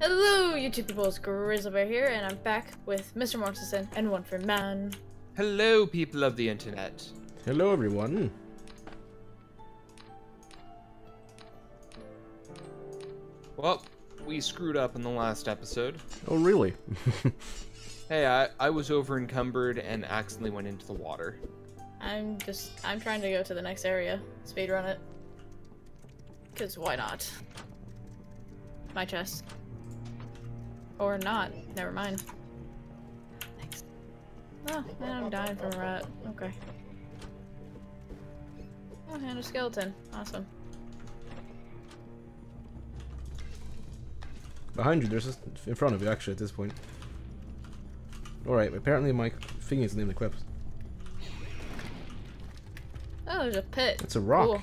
Hello, YouTube people, it's Grizzly Bear here, and I'm back with Mr. Mortensen and One Free Man. Hello, people of the internet. Hello, everyone. Well, we screwed up in the last episode. Oh, really? Hey, I was over encumbered and accidentally went into the water. I'm trying to go to the next area, speedrun it. Because why not? My chest. Or not. Never mind. Thanks. Oh, man, I'm dying from a rat. Okay. Oh, and a skeleton. Awesome. Behind you, there's just in front of you, actually, at this point. Alright, apparently my thing is named Equipped. Oh, there's a pit. It's a rock.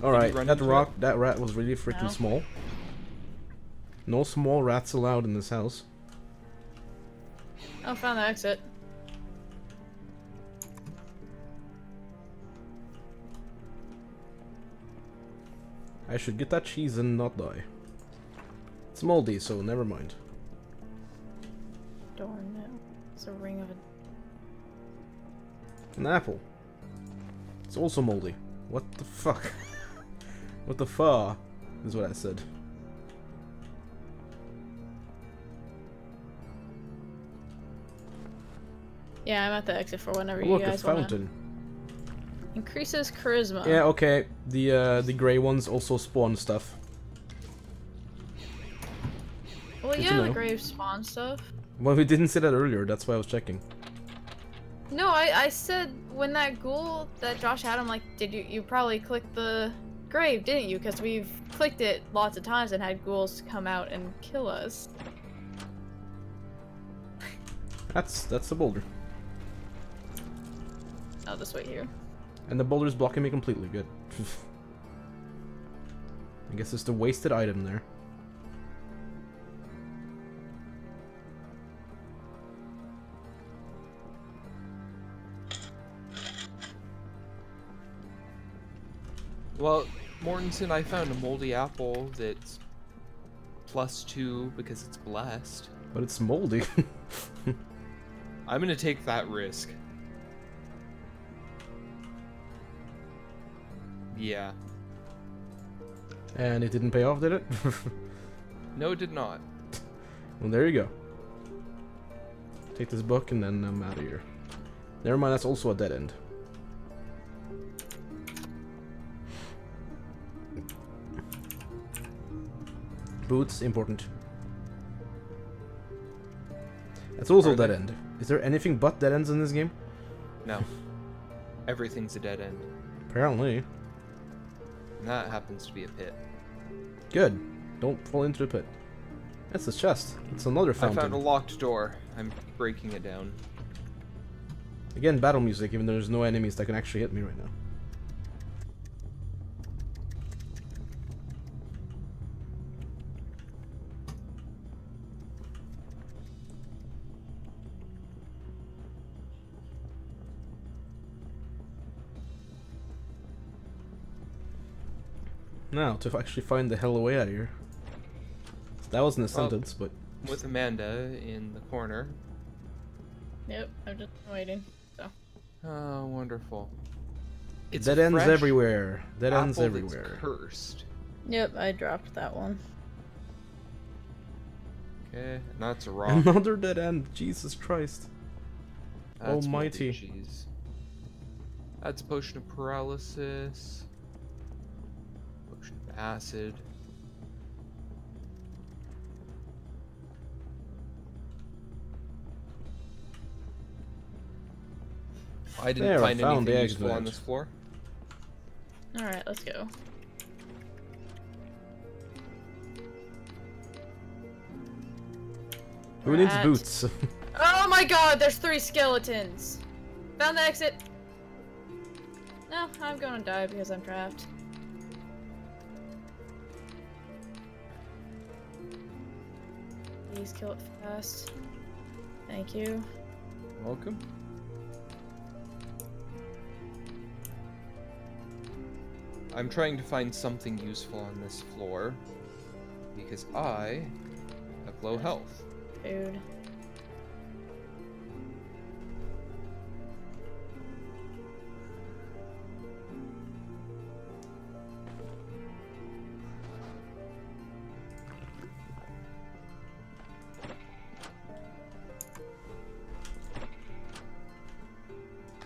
Alright, that rock, it? That rat was really freaking small. No small rats allowed in this house. Oh, found the exit. I should get that cheese and not die. It's moldy, so never mind. Darn it. It's a ring of an apple. It's also moldy. What the fuck? What the fuck is what I said. Yeah, I'm at the exit for whenever you guys want. Look, a fountain. Increases charisma. Yeah, okay. The gray ones also spawn stuff. Well, yeah, the gray spawn stuff. Well, we didn't say that earlier. That's why I was checking. No, I said when that ghoul that Josh had, I'm like, did you probably clicked the grave, didn't you? Because we've clicked it lots of times and had ghouls come out and kill us. That's the boulder. Oh, this way here. And the boulder's blocking me completely. Good. I guess it's the wasted item there. Well, Mortensen, I found a moldy apple that's +2 because it's blessed. But it's moldy. I'm gonna take that risk. Yeah. And it didn't pay off, did it? No, it did not. Well, there you go. Take this book and then I'm out of here. Never mind, that's also a dead end. Boots, important. That's also a dead end. Is there anything but dead ends in this game? No. Everything's a dead end. Apparently. And that happens to be a pit. Good. Don't fall into the pit. That's a chest. It's another fountain. I found a locked door. I'm breaking it down. Again, battle music, even though there's no enemies that can actually hit me right now. Now, to actually find the hell away out of here. That wasn't a sentence, but... With Amanda in the corner. Yep, I'm just waiting, so... Oh, wonderful. It's dead ends everywhere. Dead ends everywhere. Cursed. Yep, I dropped that one. Okay, and that's a rock. Another dead end, Jesus Christ. That's almighty. Jeez. That's a potion of paralysis. Acid. I didn't find anything useful on this floor. Alright, let's go. Who needs boots? Oh my god, there's 3 skeletons! Found the exit! No, I'm gonna die because I'm trapped. Please kill it fast. Thank you. Welcome. I'm trying to find something useful on this floor because I low health. Food.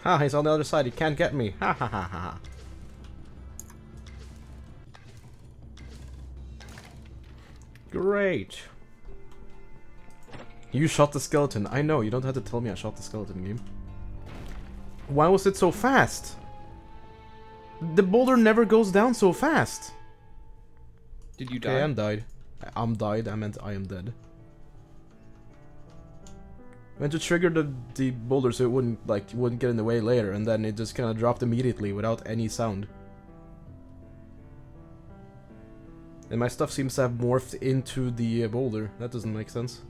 Ha, he's on the other side, he can't get me. Ha ha ha ha. Great. You shot the skeleton. I know, you don't have to tell me I shot the skeleton, game. Why was it so fast? The boulder never goes down so fast. Did you die? Okay, I'm died. I'm died, I meant I am dead. I meant to trigger the boulder so it wouldn't get in the way later, and then it just kind of dropped immediately without any sound. And my stuff seems to have morphed into the boulder. That doesn't make sense.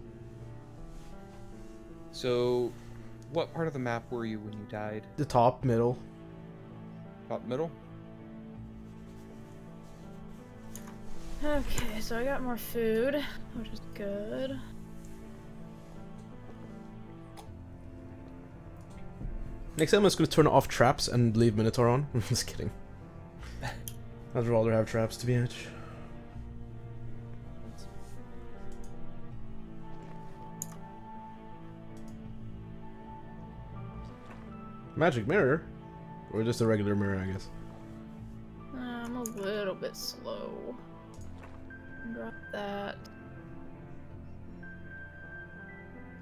So, what part of the map were you when you died? The top middle. Top middle? Okay, so I got more food, which is good. Next time I'm just gonna turn off traps and leave Minotaur on. I'm just kidding. I'd rather have traps, to be honest. Magic mirror? Or just a regular mirror, I guess. I'm a little bit slow. Drop that.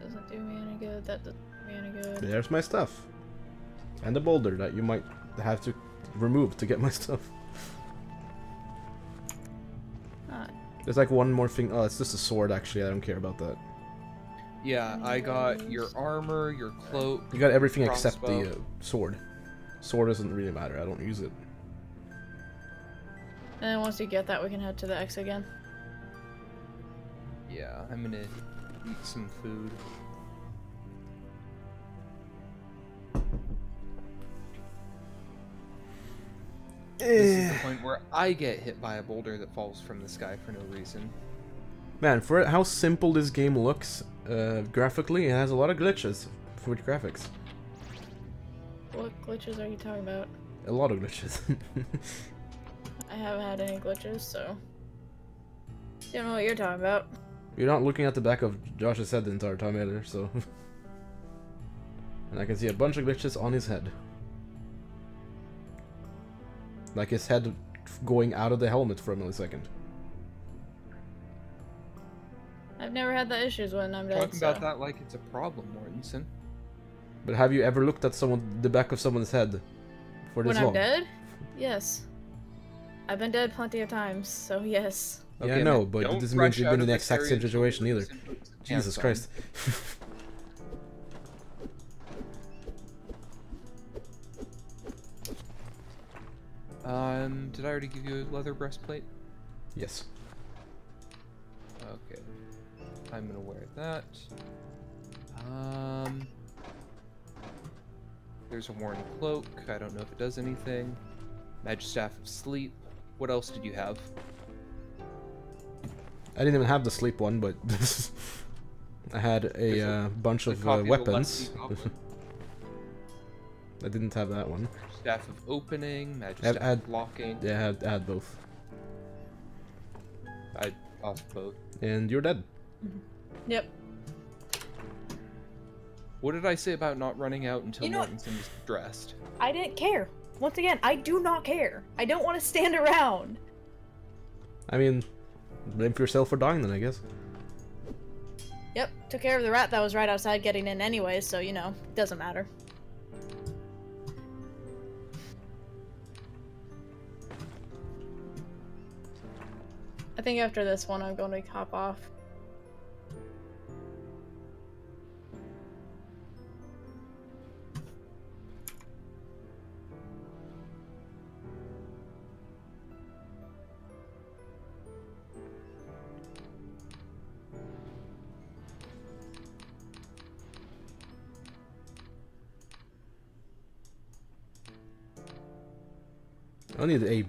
Doesn't do me any good. That doesn't do me any good. There's my stuff. And a boulder that you might have to remove to get my stuff. There's like one more thing. Oh, it's just a sword, actually. I don't care about that. Yeah, I got your armor, your cloak. You got everything except the sword. Sword doesn't really matter. I don't use it. And then once you get that, we can head to the X again. Yeah, I'm gonna eat some food. This is the point where I get hit by a boulder that falls from the sky for no reason. Man, for how simple this game looks graphically, it has a lot of glitches with graphics. What glitches are you talking about? A lot of glitches. I haven't had any glitches, so... Don't know what you're talking about. You're not looking at the back of Josh's head the entire time either, so... And I can see a bunch of glitches on his head. Like his head going out of the helmet for a millisecond. I've never had that issues when I'm dead. Talking about that like it's a problem, Mortensen. But have you ever looked at someone, the back of someone's head, for this long? When I'm dead? Yes. I've been dead plenty of times, so yes. Okay, yeah, no, but it doesn't mean you've been in the exact same situation either. Jesus Christ. Did I already give you a leather breastplate? Yes. Okay. I'm gonna wear that. There's a worn cloak. I don't know if it does anything. Magic staff of sleep. What else did you have? I didn't even have the sleep one, but I had a bunch of weapons. I didn't have that one. Staff of opening, magic staff of blocking. Yeah, I had both. I lost both. And you're dead. Mm-hmm. Yep. What did I say about not running out until Mortensen was dressed? I didn't care. Once again, I do not care. I don't want to stand around. I mean, blame for yourself for dying then, I guess. Yep, took care of the rat that was right outside getting in anyway, so, you know, it doesn't matter. I think after this one, I'm going to hop off. I need a...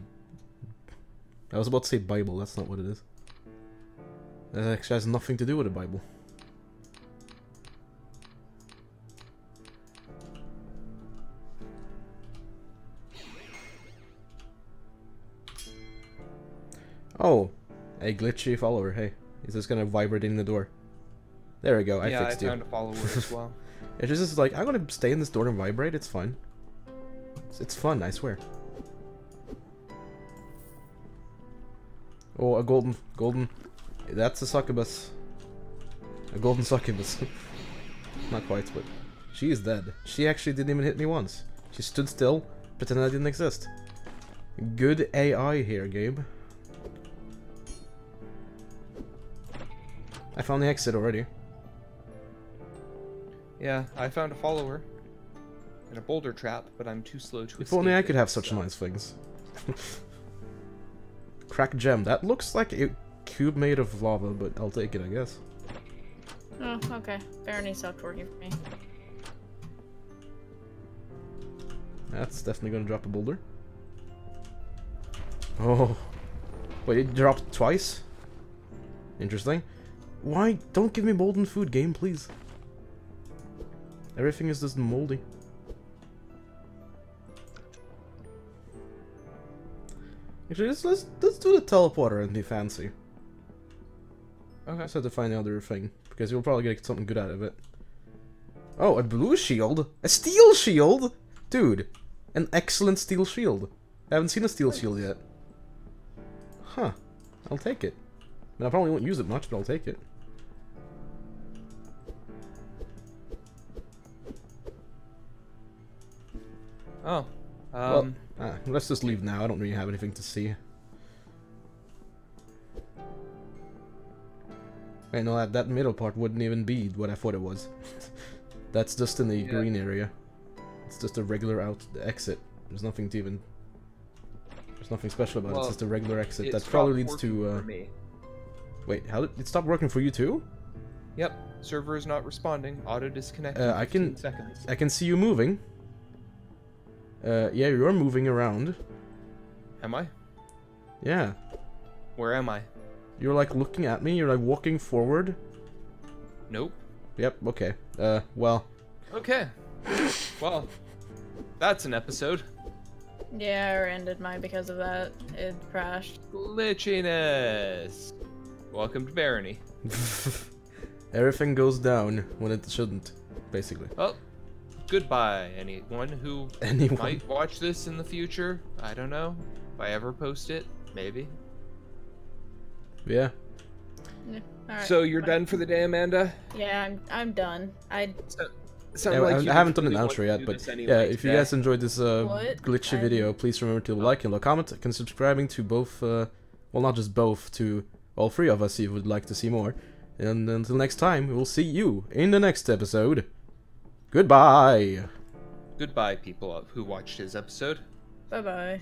I was about to say Bible, that's not what it is. That actually has nothing to do with the Bible. Oh, a glitchy follower. Hey, it's just gonna vibrate in the door. There we go. Yeah, I fixed you. Yeah, I found a follower as well. It's just like I'm gonna stay in this door and vibrate. It's fun. It's fun. I swear. Oh, a golden. That's a succubus. A golden succubus. Not quite, but she is dead. She actually didn't even hit me once. She stood still, pretended I didn't exist. Good AI here, Gabe. I found the exit already. Yeah, I found a follower. And a boulder trap, but I'm too slow to escape. If only I could have such nice things. Cracked gem. That looks like a cube made of lava, but I'll take it, I guess. Oh, okay. Barony stopped working for me. That's definitely gonna drop a boulder. Oh. Wait, it dropped twice? Interesting. Why? Don't give me molten food, game, please. Everything is just moldy. Actually, let's do the teleporter and be fancy. Okay. I just have to find the other thing, because you'll probably get something good out of it. Oh, a blue shield? A steel shield? Dude, an excellent steel shield. I haven't seen a steel shield yet. Huh. I'll take it. And I probably won't use it much, but I'll take it. Oh. Well, let's just leave now. I don't really have anything to see. Wait, no, that middle part wouldn't even be what I thought it was. That's just in the green area. It's just a regular exit. There's nothing to even... There's nothing special about it. It's just a regular exit. That probably leads to... for me. Wait, how did it stop working for you too? Yep. Server is not responding. Auto disconnect. I can see you moving. Yeah, you're moving around. Am I? Yeah. Where am I? You're like looking at me. You're like walking forward. Nope. Yep. Okay. Well. Okay. Well, that's an episode. Yeah, I ended mine because of that. It crashed. Glitchiness. Welcome to Barony. Everything goes down when it shouldn't, basically. Well, goodbye, anyone who might watch this in the future. I don't know. If I ever post it, maybe. Yeah. All right, so you're done for the day, Amanda? Yeah, I'm done. I haven't done an outro yet, but anyway, if you guys enjoyed this glitchy video, please remember to like and comment and subscribing to both, well, not just both, to... all three of us if you would like to see more. And until next time, we'll see you in the next episode. Goodbye! Goodbye, people who watched his episode. Bye-bye.